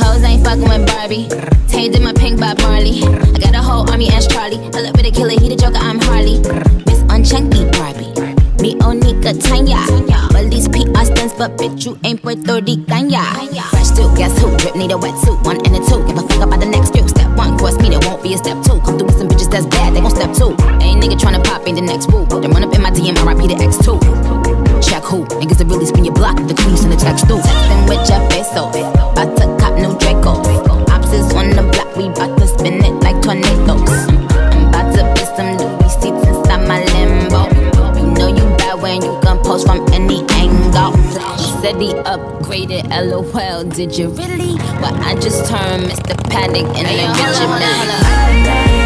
Hoes ain't fucking with Barbie. Tamed in my pink Bob Marley. I got a whole army, ask Charlie. A little bit of killer, he the Joker, I'm Harley. Miss Unchunky Barbie. Me onika Tanya. Well, these PR stands, but bitch, you ain't Puerto Rican, ya. Fresh dude, guess who? Drip, need a wetsuit. One and a two. Give a fuck about the next few. Step one, course me, there won't be a step two. Come through with some bitches that's bad, they gon' step two. Ain't nigga tryna pop, ain't the next woo. Then run up in my DM, RIP the X2. Check who, niggas that really spin your block. The clues in the text too. Textin' with your peso, bout to cop new Draco. Ops is on the block, we bout to spin it like tornadoes. I'm bout to put some Louis seats inside my limbo. You know you bad when you gun post from any angle. Said he upgraded, LOL, did you really? Well, I just turned Mr. Paddock and then Richard Miller.